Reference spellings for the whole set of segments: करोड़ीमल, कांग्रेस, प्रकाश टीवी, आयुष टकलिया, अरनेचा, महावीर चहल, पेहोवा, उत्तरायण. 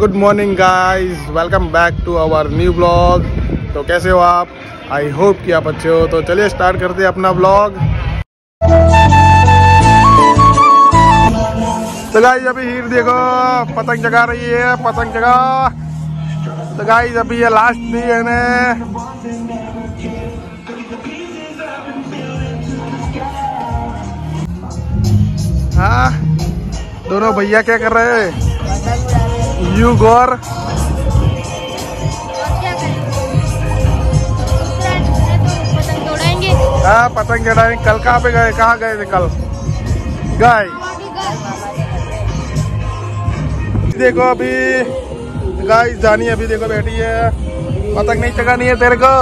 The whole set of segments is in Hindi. Good morning guys, welcome back to our new blog. तो कैसे हो आप? आई होप कि आप अच्छे हो। तो चलिए स्टार्ट करते हैं अपना ब्लॉग। तो गाइस अभी हीर देखो पतंग जगा रही है, पतंग जगा। तो गाइस अभी ये लास्ट थी है। हाँ दोनों भैया क्या कर रहे हैं? यू गौर हाँ पतंग चढ़ाएंगे। कल कहाँ पे गए, कहाँ गए थे कल? गए। देखो अभी गाइस जानी अभी देखो बैठी है, पतंग नहीं चढ़ानी है तेरे को।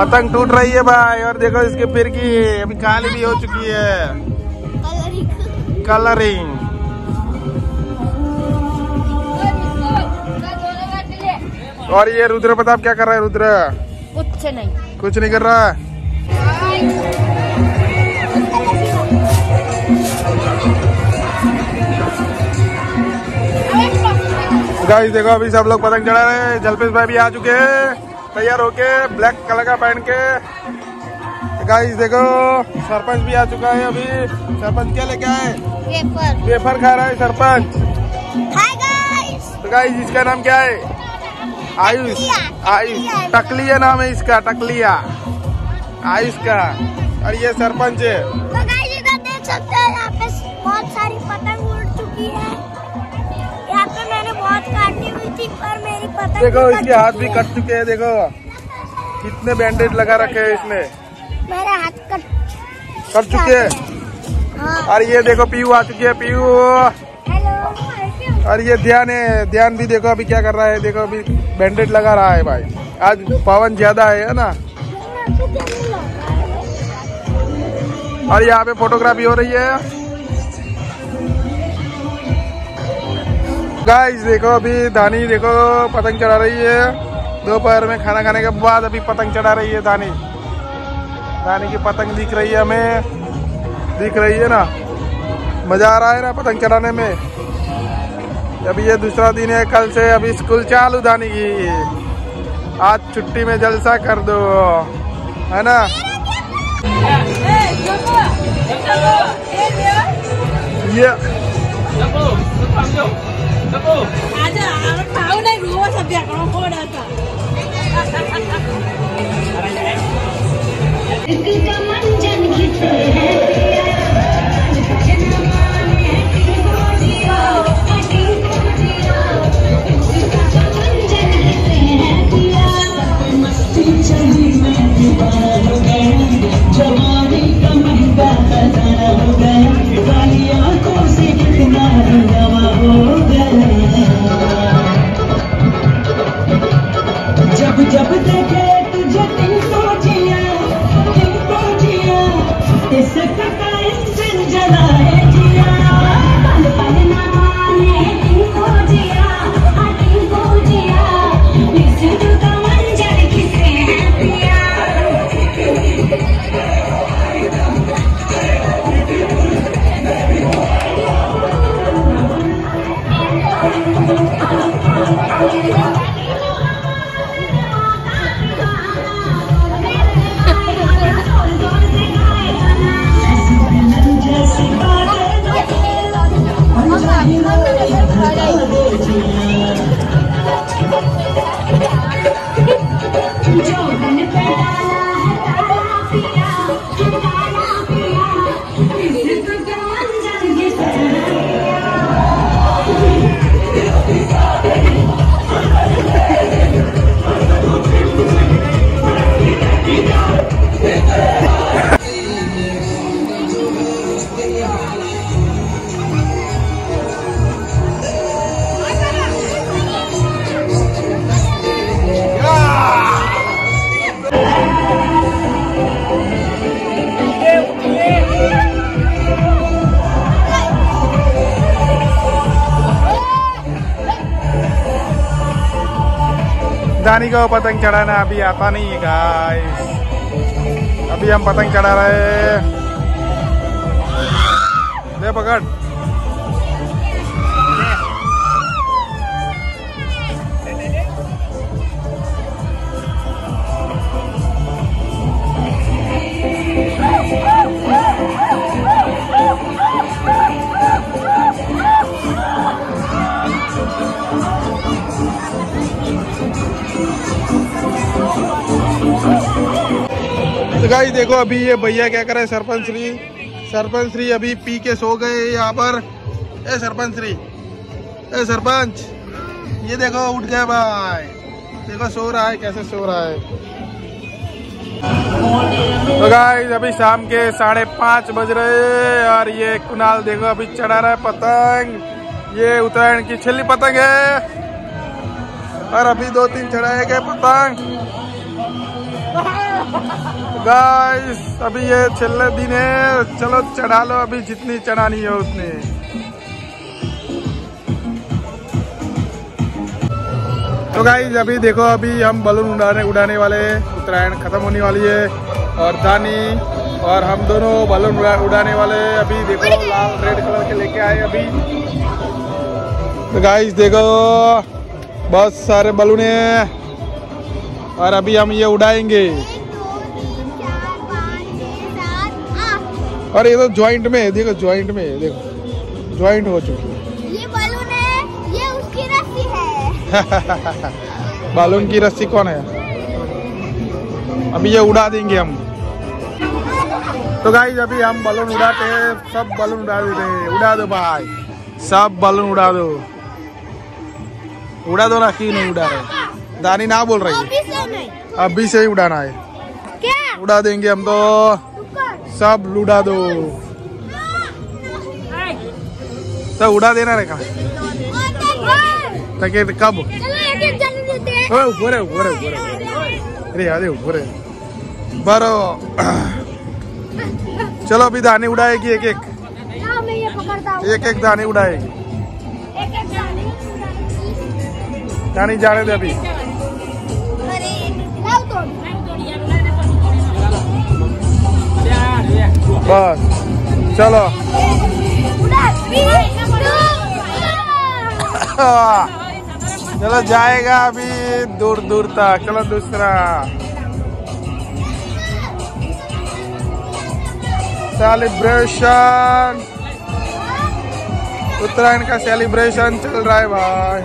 पतंग टूट रही है भाई, और देखो इसके पैर की अभी काली भी हो चुकी है, कलरिंग। और ये रुद्र पता आप क्या कर रहा है? रुद्र कुछ नहीं कर रहा है। गाइस देखो अभी सब लोग पतंग चढ़ा रहे हैं। जलपेश भाई भी आ चुके हैं तैयार होके, ब्लैक कलर का पहन के। गाइस देखो सरपंच भी आ चुका है। अभी सरपंच क्या लेके आए? पेपर खा रहा है सरपंच। Hi guys. तो गाइस इसका नाम क्या है? आयुष। आयुष टकलिया नाम है इसका, टकलिया आयुष का। और ये सरपंच है। तो गाइस इधर देख सकते हैं, यहाँ पे बहुत सारी पतंग उड़ चुकी है। यहाँ पे मैंने बहुत काटी हुई थी पर मेरी पतंग देखो इसके हाथ भी कट चुके है। देखो कितने बैंडेज लगा रखे है इसने, मेरा हाथ कट चुके हैं। और ये देखो पीयू आ चुकी है, पीयू। और ये ध्यान है, ध्यान भी देखो अभी क्या कर रहा है। देखो अभी बैंडेज लगा रहा है भाई, आज पवन ज्यादा है ना। और यहाँ पे फोटोग्राफी हो रही है। गाइस देखो अभी धानी देखो पतंग चढ़ा रही है। दोपहर में खाना खाने के बाद अभी पतंग चढ़ा रही है धानी। धानी की पतंग दिख रही है, हमें दिख रही है ना। मजा आ रहा है ना पतंग चढ़ाने में। अभी ये दूसरा दिन है, कल से अभी स्कूल चालू धानी की। आज छुट्टी में जलसा कर दो, है ना। ये धानी को पतंग चढ़ाना अभी आता नहीं है गाइस। अभी हम पतंग चढ़ा रहे हैं। ले पकड़। तो गाइस देखो अभी ये भैया क्या करे, सरपंच श्री अभी पी के सो गए यहाँ पर। ए सरपंच श्री, ए सरपंच, ये देखो उठ गए भाई, देखो सो रहा है, कैसे सो रहा है। तो गाइस अभी शाम के 5:30 बज रहे हैं और ये कुणाल देखो अभी चढ़ा रहा है पतंग। ये उत्तरायण की छिल्ली पतंग है और अभी 2-3 चढ़ाए गए पतंग। गाइस अभी ये छिल्ले दिन है, चलो चढ़ा लो अभी जितनी चढ़ानी है उतनी। तो गाइस अभी देखो अभी हम बलून उड़ाने वाले हैं। उत्तरायण खत्म होने वाली है और दानी और हम दोनों बलून उड़ाने वाले हैं। अभी देखो लाल रेड कलर के लेके आए अभी। तो गाइस देखो बहुत सारे बलून है और अभी हम ये उड़ाएंगे। अरे ये तो ज्वाइंट में है, देखो ज्वाइंट में है, देखो ज्वाइंट हो चुकी है। ये बालून है, ये उसकी रस्सी है। बालून की रस्सी कौन है, अभी ये उड़ा देंगे हम। तो गाइस अभी हम बालून उड़ाते हैं, सब बालून उड़ा देते हैं। उड़ा दो भाई, सब बालून उड़ा दो, उड़ा दो ना। क्यों नहीं उड़ा रहे, दानी ना बोल रही है, अभी से ही उड़ाना है, उड़ा देंगे हम तो, सब उड़ा दो, सब उड़ा देना रे। कब ऊपर बरो, चलो अभी दाने उड़ाएगी एक एक दाने उड़ाएगी। दानी जाने दे अभी। बस चलो चलो जाएगा अभी दूर दूर तक। चलो दूसरा, सेलिब्रेशन, उत्तरायण का सेलिब्रेशन चल रहा है भाई।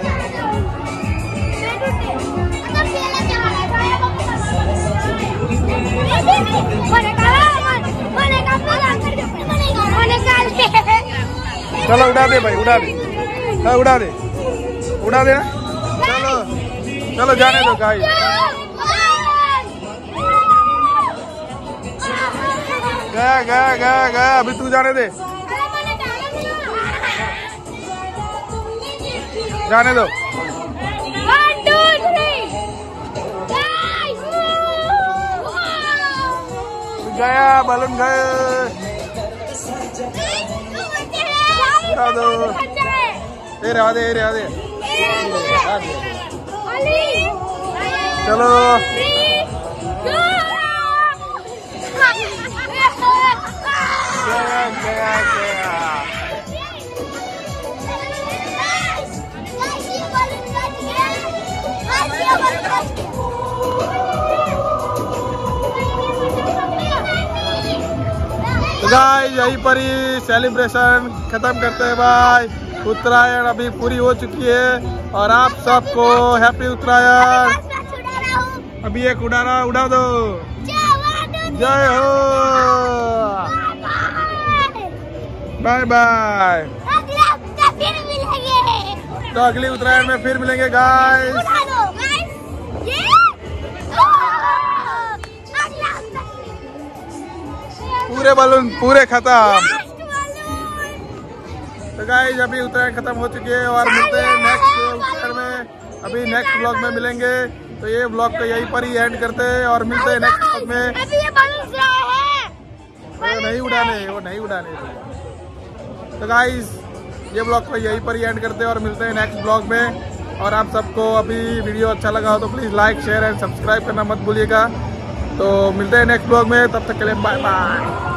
चलो उड़ा दे भाई, उड़ा दे, उड़ा दे ना। चलो चलो जाने दो गाइस। गया अभी तू जाने दे, जाने दो। गया बलून गए, दे। चलो गाइस यहीं पर ही सेलिब्रेशन खत्म करते हैं भाई। उत्तरायण अभी पूरी हो चुकी है और आप सबको हैप्पी उत्तरायण। अभी एक उड़ाना उड़ा दो, जय हो, बाय बाय। तो अगली उत्तरायण में फिर मिलेंगे गाइस। पूरे बलून पूरे खत्म। तो गाइस अभी उत्तरायण खत्म हो चुकी है और मिलते हैं नेक्स्ट में, अभी नेक्स्ट व्लॉग में मिलेंगे। तो ये व्लॉग तो यहीं पर ही एंड करते हैं और मिलते हैं नेक्स्ट व्लॉग में। वो नहीं उड़ाने। तो गाइस ये व्लॉग तो यहीं पर ही एंड करते हैं और मिलते हैं नेक्स्ट व्लॉग में। और आप सबको अभी वीडियो अच्छा लगा हो तो please like share and subscribe करना मत भूलिएगा। तो मिलते हैं नेक्स्ट व्लॉग में, तब तक के लिए बाय बाय।